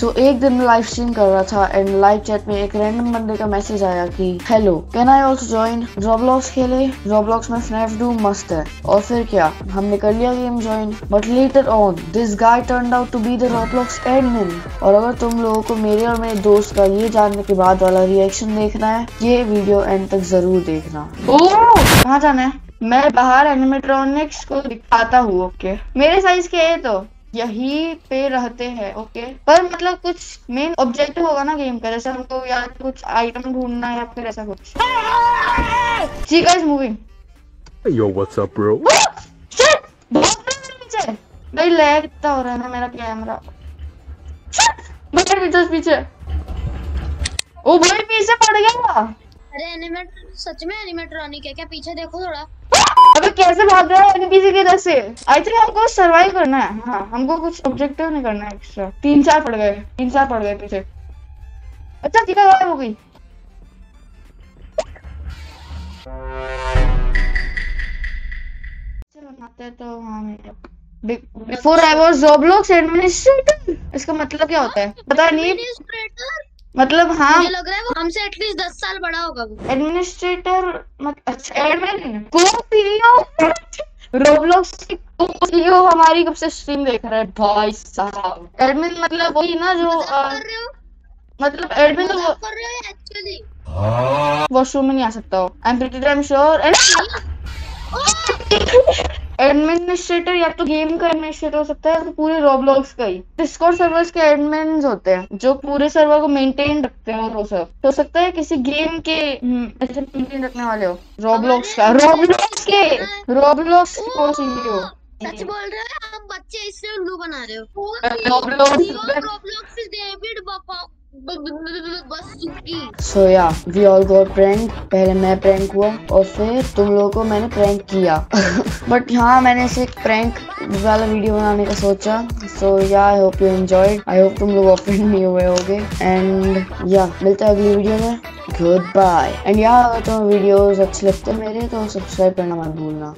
तो एक दिन लाइव स्ट्रीम कर रहा था एंड लाइव चैट में एक रैंडम बंदे का मैसेज आया कि hello can I also join Roblox खेले, रोब्लॉक्स में FNAF डू मस्त है। और फिर क्या, हमने कर लिया game join. But later on this guy turned out to be the Roblox admin. और अगर तुम लोगों को मेरे और मेरे दोस्त का ये जानने के बाद वाला रिएक्शन देखना है, ये वीडियो एंड तक जरूर देखना। ओह कहाँ जाना है? मैं बाहर एनिमेट्रॉनिक्स को दिखाता हूँ। ओके मेरे साइज के है तो यही पे रहते हैं। ओके पर मतलब कुछ मेन ऑब्जेक्टिव होगा ना गेम का, जैसे हमको यार कुछ आइटम ढूंढना है या फिर ऐसा कुछ। See guys moving. Yo what's up bro. Shit बहुत पीछे भाई लैग इतना हो रहा है ना मेरा कैमरा। शिट मेरे पीछे। ओ भाई पीछे पड़ गया। अरे एनिमेट्रॉनिक सच में एनिमेट्रॉनिक है क्या? पीछे देखो थोड़ा। अबे कैसे भाग रहा है एनपीसी की तरफ से। आई थिंक हमको सर्वाइव करना है। हाँ हमको कुछ ऑब्जेक्टिव नहीं करना है एक्स्ट्रा। तीन चार पड़ गए पीछे। अच्छा चिका गायब हो गई। चलो मारते तो हमें before I was Roblox administrator. इसका मतलब क्या होता है पता नहीं, मतलब हाँ मुझे लग रहा है वो हमसे एटलीस्ट 10 साल बड़ा होगा। वो एडमिनिस्ट्रेटर मतलब अच्छा एडमिन को सीईओ रोब्लॉक्स की को सीईओ हमारी कब से स्ट्रीम देख रहा है भाई साहब। एडमिन मतलब वही ना जो मतलब एडमिन तो कर रहे हो एक्चुअली। वॉशरूम में नहीं आ सकता हो। I am pretty damn sure administrator या तो गेम का एडमिनिस्ट्रेटर हो सकता है तो पूरे रोब्लॉक्स का ही। डिस्कॉर्ड सर्वर्स के एडमिन्स होते हैं जो पूरे सर्वर को मेंटेन रखते हैं। और वो सब हो सकता है किसी गेम के ऐसे मेंटेन रखने वाले हो। रोब्लॉक्स का रोब्लॉक्स को सीईओ। सच बोल रहे हो हम बच्चे इससे उल्लू बना रहे हो। Roblox is David Bacock so yeah we all got prank. पहले मैं प्रैंक हुआ और फिर तुम लोगों को मैंने प्रैंक किया। बट हाँ मैंने इसे प्रैंक वाला वीडियो बनाने का सोचा। So yeah I hope you enjoyed. I hope तुम लोग ऑफेंड नहीं हुए होगे। एंड या मिलते हैं अगली वीडियो में। Good bye. एंड या अगर तुम्हें वीडियोस अच्छे लगते हैं मेरे तो सब्सक्राइब करना मत भूलना।